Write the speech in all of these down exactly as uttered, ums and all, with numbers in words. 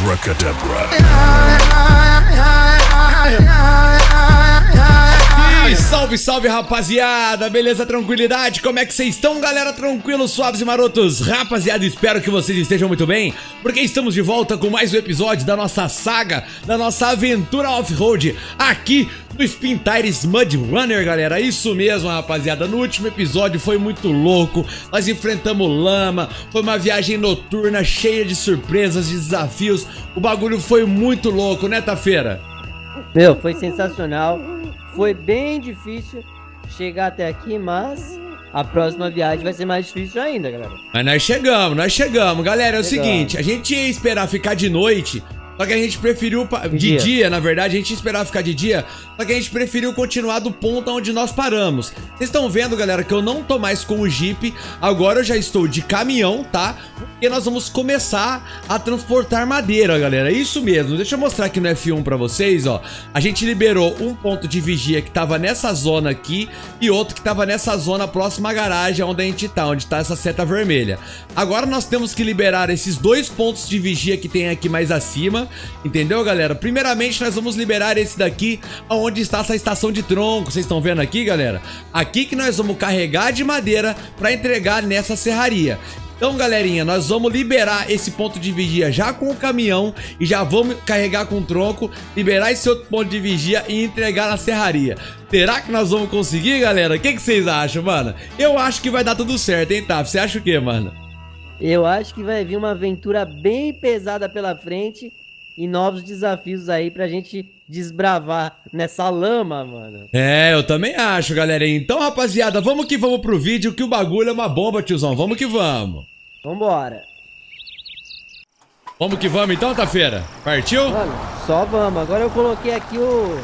Abracadabra. E salve, salve, rapaziada. Beleza, tranquilidade? Como é que vocês estão, galera? Tranquilos, suaves e marotos? Rapaziada, espero que vocês estejam muito bem, porque estamos de volta com mais um episódio da nossa saga, da nossa aventura off-road aqui dos Pintares Mud Runner, galera. Isso mesmo, rapaziada. No último episódio foi muito louco. Nós enfrentamos lama. Foi uma viagem noturna cheia de surpresas, de desafios. O bagulho foi muito louco, né, Taffeira? Meu, foi sensacional. Foi bem difícil chegar até aqui, mas a próxima viagem vai ser mais difícil ainda, galera. Mas nós chegamos, nós chegamos. Galera, é o chegamos. seguinte, a gente ia esperar ficar de noite... Só que a gente preferiu... De dia. dia, na verdade, a gente esperava ficar de dia. Só que a gente preferiu continuar do ponto onde nós paramos. Vocês estão vendo, galera, que eu não tô mais com o Jeep. Agora eu já estou de caminhão, tá? Porque nós vamos começar a transportar madeira, galera. Isso mesmo. Deixa eu mostrar aqui no F um pra vocês, ó. A gente liberou um ponto de vigia que tava nessa zona aqui e outro que tava nessa zona próxima à garagem onde a gente tá, onde tá essa seta vermelha. Agora nós temos que liberar esses dois pontos de vigia que tem aqui mais acima. Entendeu, galera? Primeiramente, nós vamos liberar esse daqui, onde está essa estação de tronco. Vocês estão vendo aqui, galera? Aqui que nós vamos carregar de madeira para entregar nessa serraria. Então, galerinha, nós vamos liberar esse ponto de vigia já com o caminhão e já vamos carregar com o tronco, liberar esse outro ponto de vigia e entregar na serraria. Será que nós vamos conseguir, galera? O que que vocês acham, mano? Eu acho que vai dar tudo certo, hein, Taff? Você acha o quê, mano? Eu acho que vai vir uma aventura bem pesada pela frente. E novos desafios aí pra gente desbravar nessa lama, mano. É, eu também acho, galera. Então, rapaziada, vamos que vamos pro vídeo, que o bagulho é uma bomba, tiozão. Vamos que vamos. Vambora. Vamos que vamos então, Taffeira? Partiu? Mano, só vamos. Agora eu coloquei aqui o...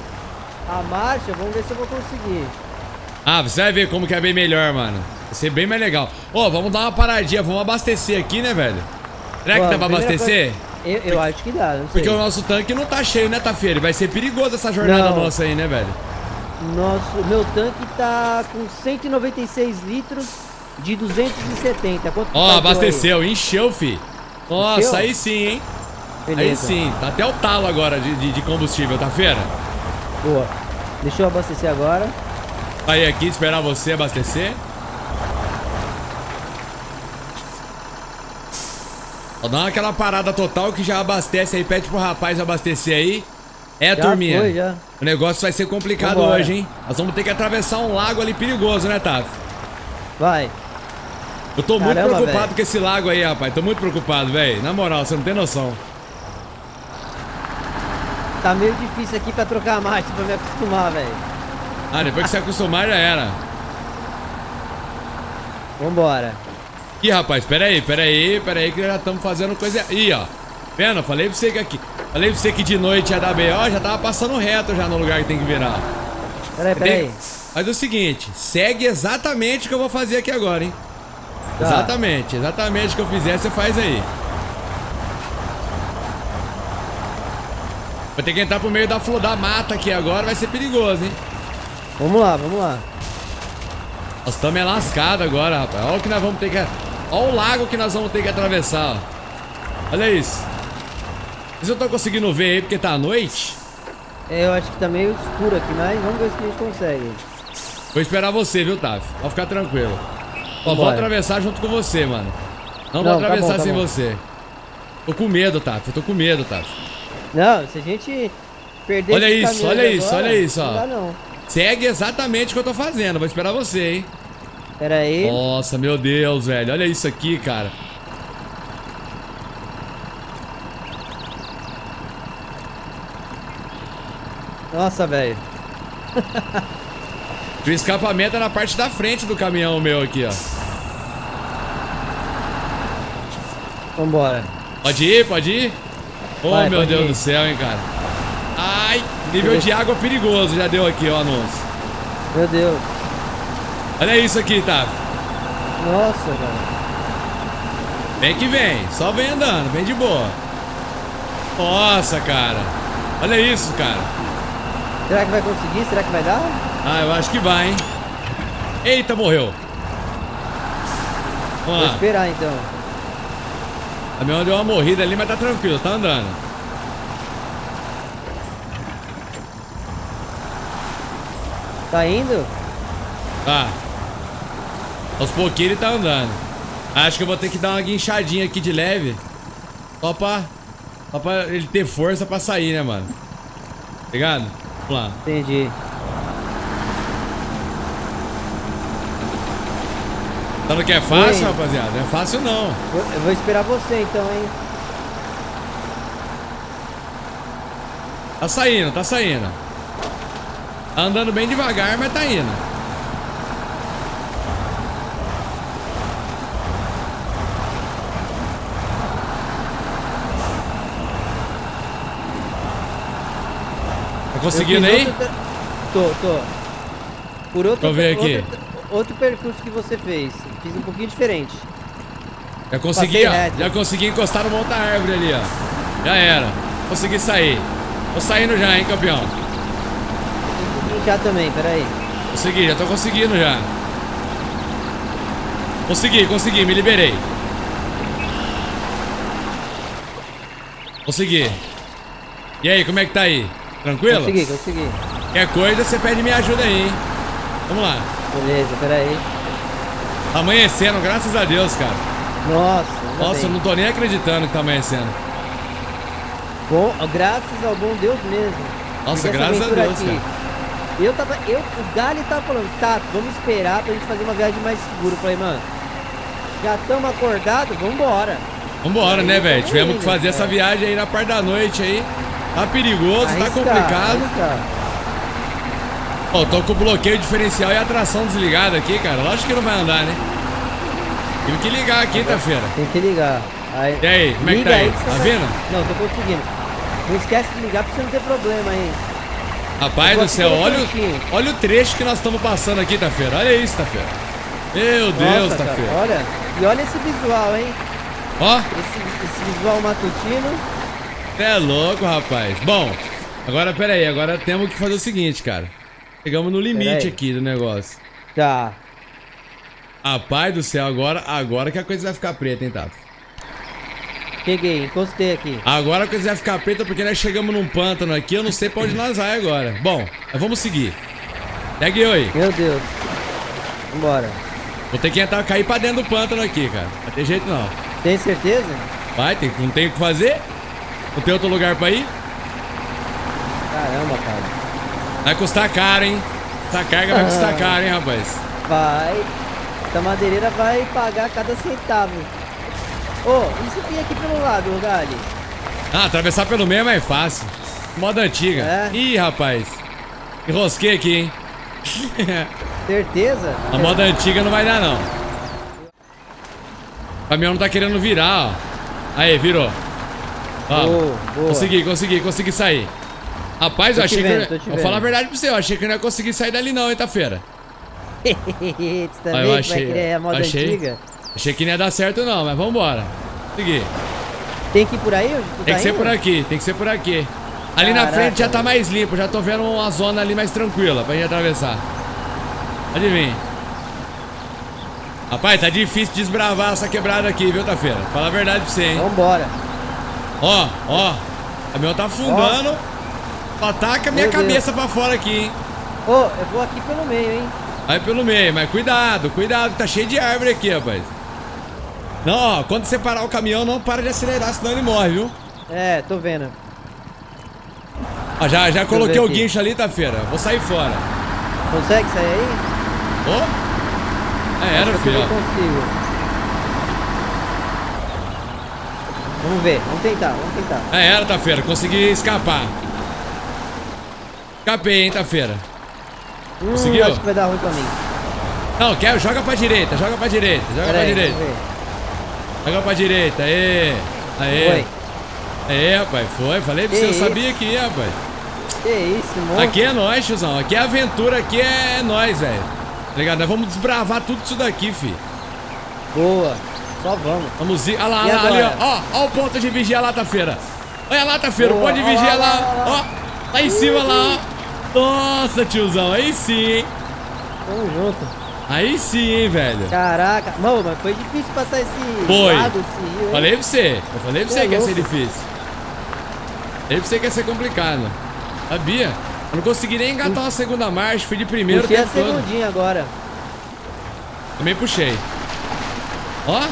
a marcha, vamos ver se eu vou conseguir. Ah, você vai ver como que é bem melhor, mano. Vai ser bem mais legal. Ô, oh, vamos dar uma paradinha, vamos abastecer aqui, né, velho? Será que dá pra abastecer? Coisa... Eu, eu acho que dá, não sei. Porque o nosso tanque não tá cheio, né, Taffeira? Vai ser perigoso essa jornada não. nossa aí, né, velho? Nosso, meu tanque tá com cento e noventa e seis litros de duzentos e setenta. Quanto Ó, tá abasteceu, encheu, fi. Nossa, encheu? Aí sim, hein? Beleza. Aí sim, tá até o talo agora de, de, de combustível, Taffeira. Boa. Deixa eu abastecer agora. Aí aqui, esperar você abastecer. Dá aquela parada total que já abastece aí. Pede pro rapaz abastecer aí. É, já turminha. Foi, já. O negócio vai ser complicado Vambora. hoje, hein? Nós vamos ter que atravessar um lago ali perigoso, né, Taff? Vai. Eu tô Caramba, muito preocupado véio. com esse lago aí, rapaz. Tô muito preocupado, velho. Na moral, você não tem noção. Tá meio difícil aqui pra trocar a marcha, pra me acostumar, velho. Ah, depois que você acostumar já era. Vambora. Ih, rapaz, peraí, peraí, peraí que já estamos fazendo coisa... Ih, ó, vendo? Falei pra você que aqui... Falei pra você que de noite ia dar B O, já tava passando reto já no lugar que tem que virar. Peraí, peraí. Faz o seguinte, segue exatamente o que eu vou fazer aqui agora, hein? Tá. Exatamente, exatamente o que eu fizer, você faz aí. Vou ter que entrar pro meio da flor da mata aqui agora, vai ser perigoso, hein? Vamos lá, vamos lá. Nós estamos é lascados agora, rapaz. Olha o que nós vamos ter que... Olha o lago que nós vamos ter que atravessar, ó. Olha isso. Vocês não estão conseguindo ver aí porque tá à noite? É, eu acho que tá meio escuro aqui, mas vamos ver se a gente consegue. Vou esperar você, viu, Taff? Pode ficar tranquilo. Ó, vou atravessar junto com você, mano. Não, não vou atravessar tá bom, tá sem bom. você. Tô com medo, Taff. Eu tô com medo, Taff. Não, se a gente perder... Olha isso, olha agora, isso, olha isso, ó. Não dá, não. Segue exatamente o que eu tô fazendo. Vou esperar você, hein? Pera aí. Nossa, meu Deus, velho. Olha isso aqui, cara. Nossa, velho. O escapamento é na parte da frente do caminhão meu aqui, ó. Vambora. Pode ir, pode ir. Oh, Vai, meu Deus ir. do céu, hein, cara. Ai, nível de água perigoso. Já deu aqui, ó, anúncio. Meu Deus. Olha isso aqui, Taff. Nossa, cara. Vem que vem. Só vem andando. Vem de boa. Nossa, cara. Olha isso, cara. Será que vai conseguir? Será que vai dar? Ah, eu acho que vai, hein. Eita, morreu. Vamos Vou lá. esperar, então. O caminhão deu uma morrida ali, mas tá tranquilo, tá andando. Tá indo? Tá. Aos pouquinhos ele tá andando. Acho que eu vou ter que dar uma guinchadinha aqui de leve. Só pra, só pra ele ter força pra sair, né, mano? Ligado? Vamos lá. Entendi. Falando que é fácil, Oi. rapaziada? Não é fácil, não. Eu vou esperar você, então, hein? Tá saindo, tá saindo. Tá andando bem devagar, mas tá indo. Tá conseguindo aí? Outro... Tô, tô. Por outro... Deixa eu ver aqui. Outro... Outro percurso que você fez, fiz um pouquinho diferente. Já consegui, ó, já consegui encostar no monte da árvore ali, ó. Já era, consegui sair. Tô saindo já, hein, campeão. Tem que brincar também, peraí. Consegui, já tô conseguindo já. Consegui, consegui, me liberei. Consegui. E aí, como é que tá aí? Tranquilo? Consegui, consegui. Qualquer coisa, você pede minha ajuda aí, hein. Vamos lá. Beleza, peraí. Amanhecendo, graças a Deus, cara. Nossa, Nossa, bem. Eu não tô nem acreditando que tá amanhecendo. Bom, graças ao bom Deus mesmo. Nossa, graças a Deus, aqui. cara. Eu tava, eu, o Gali tava falando, tá, vamos esperar pra gente fazer uma viagem mais segura. Eu falei, mano, já estamos acordados, vambora. Vambora, aí, né, velho? Tivemos que fazer cara. essa viagem aí na parte da noite aí. Tá perigoso, arriscar, tá complicado. Arriscar. Ó, oh, tô com o bloqueio diferencial e a tração desligada aqui, cara. Lógico que não vai andar, né? Tem que ligar aqui, Taffeira. Tem que ligar. Aí, e aí, como é que tá aí? Tá vendo? Não, tô conseguindo. Não esquece de ligar pra você não ter problema, hein? Rapaz do céu, olha o, olha o trecho que nós estamos passando aqui, Taffeira. Olha isso, Taffeira. Meu Deus, Taffeira. Olha, e olha esse visual, hein? Ó. Esse, esse visual matutino. É louco, rapaz. Bom, agora, pera aí. Agora temos que fazer o seguinte, cara. Chegamos no limite aqui do negócio. Tá. Rapaz do céu, agora, agora que a coisa vai ficar preta, hein, Taff? Peguei, encostei aqui. Agora a coisa vai ficar preta porque nós chegamos num pântano aqui, eu não sei pra onde nós vai agora. Bom, mas vamos seguir. Segue eu aí. Meu Deus. Vambora. Vou ter que entrar, cair pra dentro do pântano aqui, cara. Não tem jeito não. Tem certeza? Vai, tem, não tem o que fazer. Não tem outro lugar pra ir. Caramba, cara. Vai custar caro, hein? Essa carga vai custar caro, hein, rapaz? Vai. Essa madeireira vai pagar cada centavo. Ô, oh, isso tem aqui pelo lado, Gali. Ah, atravessar pelo meio é mais fácil. Moda antiga. É. Ih, rapaz. Enrosquei aqui, hein? Certeza? A moda antiga não vai dar, não. O caminhão não tá querendo virar, ó. Aí, virou. Ó, oh, consegui, consegui, consegui sair. Rapaz, eu achei vendo, que... Eu... Vou falar a verdade pra você, eu achei que eu não ia conseguir sair dali não, hein, Taffeira. Você também eu achei, vai querer a moda achei, antiga? Achei que não ia dar certo não, mas vambora. Seguir. Tem que ir por aí? Tá tem que indo? ser por aqui, tem que ser por aqui. Ali Caraca, na frente já tá mais limpo, já tô vendo uma zona ali mais tranquila pra gente atravessar. Adivinha. Rapaz, tá difícil desbravar essa quebrada aqui, viu, Taffeira? Fala a verdade pra você, hein. Vambora. Ó, ó, o caminhão tá afundando. Ó. Ataca minha Meu cabeça Deus. pra fora aqui, hein? Ô, oh, eu vou aqui pelo meio, hein? Vai pelo meio, mas cuidado, cuidado, tá cheio de árvore aqui, rapaz. Não, ó, quando você parar o caminhão, não para de acelerar, senão ele morre, viu? É, tô vendo. Ó, já, já coloquei o guincho ali, Taffeira. Vou sair fora. Consegue sair aí? Ô? Oh? É, era, filho. Eu consigo. Vamos ver, vamos tentar, vamos tentar. É, era, Taffeira, consegui escapar. Escapei, hein, Taffeira. Hum, Conseguiu? Acho que vai dar ruim pra mim. Não, quer, joga pra direita, joga pra direita, joga Pera pra aí, direita. Joga pra direita, aê. Aê. Foi. Aê, rapaz, foi. Falei pra que você, isso? Eu sabia que ia, rapaz. Que isso, mano. Aqui é nóis, tiozão. Aqui é aventura, aqui é nóis, velho. Tá ligado? Nós vamos desbravar tudo isso daqui, fi. Boa. Só vamos. Vamos ir. Olha lá, olha lá, ali, ó. Ó, ó o ponto de vigia lá, Taffeira. Olha lá, Taffeira, o ponto de vigia lá, ó. Lá em cima, lá, ó. Nossa, tiozão, aí sim, hein? Tamo junto. Aí sim, hein, velho. Caraca. Mano, mas foi difícil passar esse foi. lado, esse rio. Falei pra você. Eu falei pra você que ia ser difícil. Falei pra você que ia ser complicado. Sabia? Eu não consegui nem engatar uma segunda marcha. Fui de primeiro. Puxei a segundinha agora. Também puxei. Ó.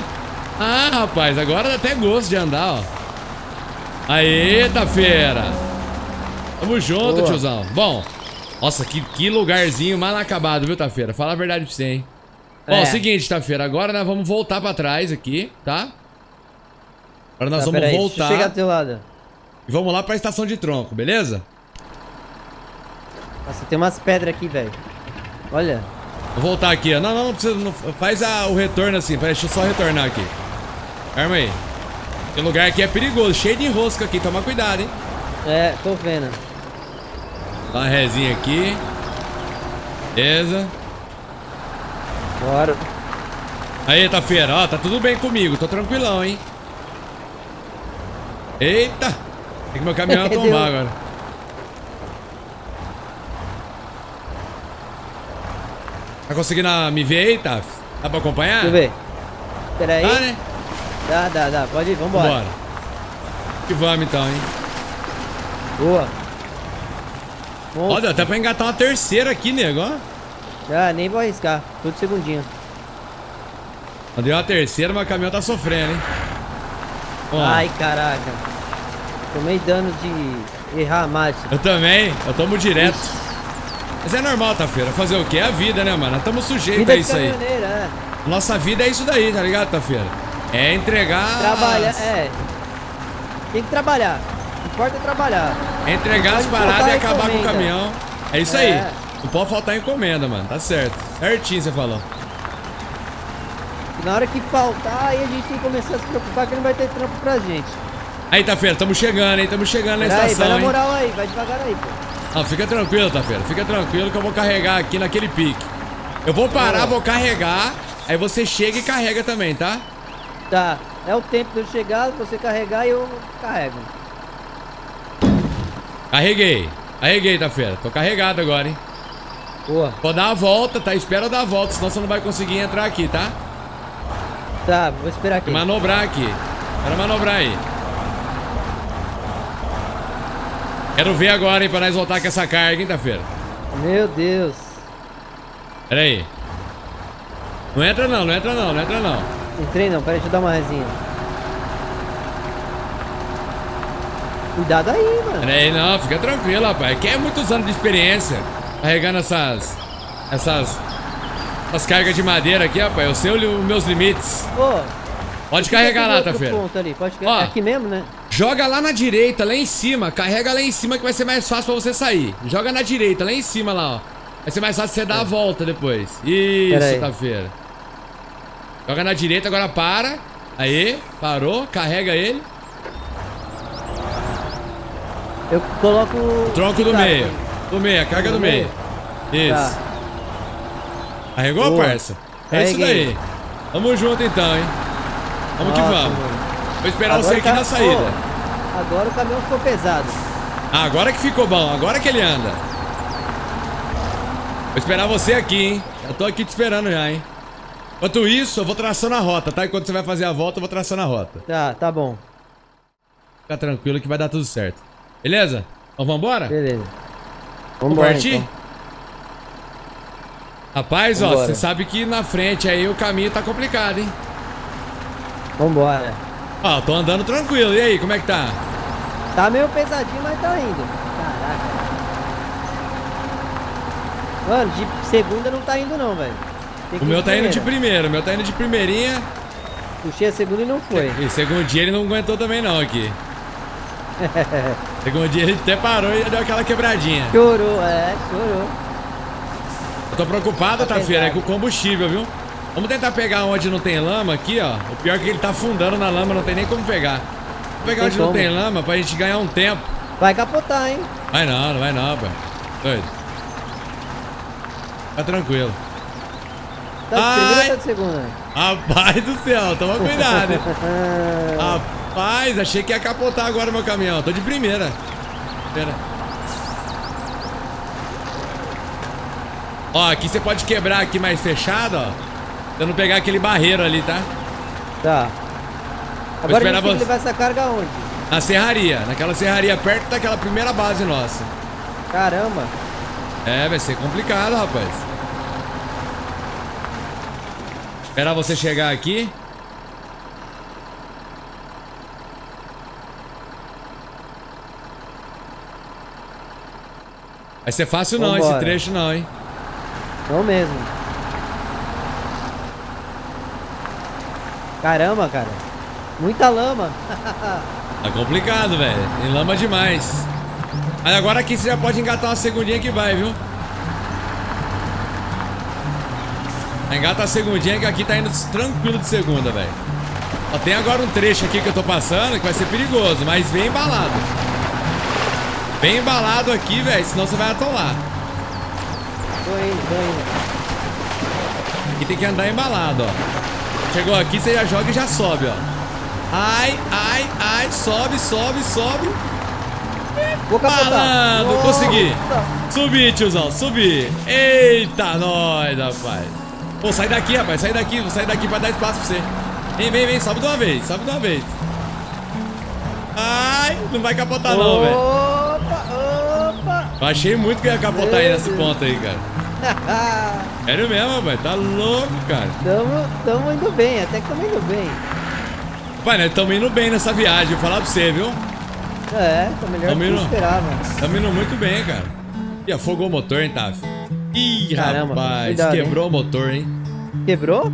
Ah, rapaz. Agora dá até gosto de andar, ó. Aê, Taffeira. Tamo junto, boa, tiozão. Bom. Nossa, que, que lugarzinho mal acabado, viu, Taffeira? Fala a verdade pra você, hein? É. Ó, seguinte, Taffeira, agora nós vamos voltar pra trás aqui, tá? Agora nós tá, vamos aí, voltar. Chega do teu lado. E vamos lá pra estação de tronco, beleza? Nossa, tem umas pedras aqui, velho. Olha. Vou voltar aqui, ó. Não, não, não precisa. Não, faz a, o retorno assim, peraí, deixa eu só retornar aqui. Arma aí. Esse lugar aqui é perigoso, cheio de rosca aqui, toma cuidado, hein? É, tô vendo. Dá uma rezinha aqui. Beleza. Bora. Aí, Taffeira. Ó, tá tudo bem comigo. Tô tranquilão, hein? Eita. Tem que meu caminhão tombar agora. Tá conseguindo me ver aí, Taff? Dá pra acompanhar? Deixa eu ver. Pera aí. Dá, né? Dá, dá, dá. Pode ir. Vambora. Vambora. Que vamos, então, hein? Boa. Nossa. Olha, até pra engatar uma terceira aqui, nego, ó. Ah, nem vou arriscar. Tudo segundinho. Deu uma terceira, mas o caminhão tá sofrendo, hein? Ó. Ai, caraca. Tomei dano de errar a marcha. Eu também. Eu tomo direto. Ixi. Mas é normal, Taffeira. Fazer o quê? É a vida, né, mano? Nós estamos sujeitos a isso aí. É. Nossa vida é isso daí, tá ligado, Taffeira? É entregar... Trabalhar, é. Tem que trabalhar. Não importa é trabalhar. É entregar as paradas e acabar encomenda. com o caminhão. É isso é. aí. Não pode faltar encomenda, mano. Tá certo. Certinho você falou. Na hora que faltar, aí a gente tem que começar a se preocupar que não vai ter trampo pra gente. Aí, Taffeira, tamo chegando, hein? Tamo chegando na Pera estação, aí, vai na moral hein? aí. Vai devagar aí, pô. Não, fica tranquilo, Taffeira. Fica tranquilo que eu vou carregar aqui naquele pique. Eu vou parar, é. vou carregar. Aí você chega e carrega também, tá? Tá. É o tempo de eu chegar, você carregar e eu carrego. Carreguei. Carreguei, Taffeira. Tô carregado agora, hein? Boa. Vou dar a volta, tá? Espera eu dar a volta, senão você não vai conseguir entrar aqui, tá? Tá, vou esperar aqui. Manobrar aqui. Para manobrar aí. Quero ver agora, hein? Pra nós voltar com essa carga, hein, Taffeira? Meu Deus. Pera aí. Não entra não, não entra não, não entra não. Entrei não, peraí, deixa eu dar uma resinha. Cuidado aí, mano. Pera aí, não, fica tranquilo, rapaz. Aqui é muitos anos de experiência carregando essas. Essas. As cargas de madeira aqui, rapaz. Eu sei os meus limites. Pô, pode carregar lá, Taffeira. Pode carregar aqui mesmo, né? Joga lá na direita, lá em cima. Carrega lá em cima que vai ser mais fácil pra você sair. Joga na direita, lá em cima, lá, ó. Vai ser mais fácil você dar a volta depois. Isso, Taffeira. Joga na direita, agora para. Aí, parou. Carrega ele. Eu coloco o tronco do meio. Do meio, a carga do meio. Isso. Carregou, parça? É isso daí. Tamo junto então, hein? Vamos que vamos. Vou esperar você aqui na saída. Agora o caminhão ficou pesado. Ah, agora que ficou bom. Agora que ele anda. Vou esperar você aqui, hein? Já tô aqui te esperando já, hein? Enquanto isso, eu vou traçando a rota, tá? Enquanto você vai fazer a volta, eu vou traçando a rota. Tá, tá bom. Fica tranquilo que vai dar tudo certo. Beleza? Então vambora? Beleza. Vamos partir? Então. Rapaz, vambora. Ó, você sabe que na frente aí o caminho tá complicado, hein? Vambora. Ó, tô andando tranquilo. E aí, como é que tá? Tá meio pesadinho, mas tá indo. Caraca. Mano, de segunda não tá indo não, velho. O meu tá indo de primeira. O meu tá indo de primeirinha. Puxei a segunda e não foi. E segundinha ele não aguentou também não aqui. Segundo dia ele até parou e deu aquela quebradinha. Chorou, é, chorou. Eu tô preocupado, tá, Taffeira, é com o combustível, viu? Vamos tentar pegar onde não tem lama aqui, ó. O pior é que ele tá afundando na lama, não tem nem como pegar. Vamos pegar onde não tem lama pra gente ganhar um tempo. Vai capotar, hein? Vai não, não vai não, pô. Doido. Tá tranquilo. Tá de primeira ou tá de segunda? Rapaz do céu, toma cuidado, hein? Rapaz. Rapaz, achei que ia capotar agora meu caminhão. Tô de primeira. Pera. Ó, aqui você pode quebrar aqui mais fechado, ó. Pra não pegar aquele barreiro ali, tá? Tá. Vou Agora a gente você... tem que levar essa carga aonde? Na serraria. Naquela serraria perto daquela primeira base nossa. Caramba. É, vai ser complicado, rapaz. Esperar você chegar aqui. Vai ser fácil não, Vambora. esse trecho não, hein? Não mesmo. Caramba, cara. Muita lama. Tá complicado, velho. Tem lama demais. Mas agora aqui você já pode engatar uma segundinha que vai, viu? Engata a segundinha que aqui tá indo tranquilo de segunda, velho. Ó, tem agora um trecho aqui que eu tô passando que vai ser perigoso, mas bem embalado. Bem embalado aqui, velho, senão você vai atolar. Tô indo, tô indo. Aqui tem que andar embalado, ó. Chegou aqui, você já joga e já sobe, ó. Ai, ai, ai, sobe, sobe, sobe. Balando, consegui. Subi, tiozão, subi. Eita, nós, rapaz. Pô, sai daqui, rapaz, sai daqui, vou sair daqui pra dar espaço pra você. Vem, vem, vem, sobe de uma vez, sobe de uma vez. Ai, não vai capotar opa, não, velho. Opa, opa. Eu achei muito que ia capotar aí nesse ponto aí, cara. Sério mesmo, rapaz, tá louco, cara. Tamo, tamo indo bem, até que tamo indo bem. Pai, nós tamo indo bem nessa viagem, vou falar pra você, viu? É, tá melhor do que eu esperava. Tamo indo muito bem, cara. Ih, afogou o motor, hein, Taff? Ih, Caramba, rapaz, cuidado, quebrou hein? o motor, hein? Quebrou?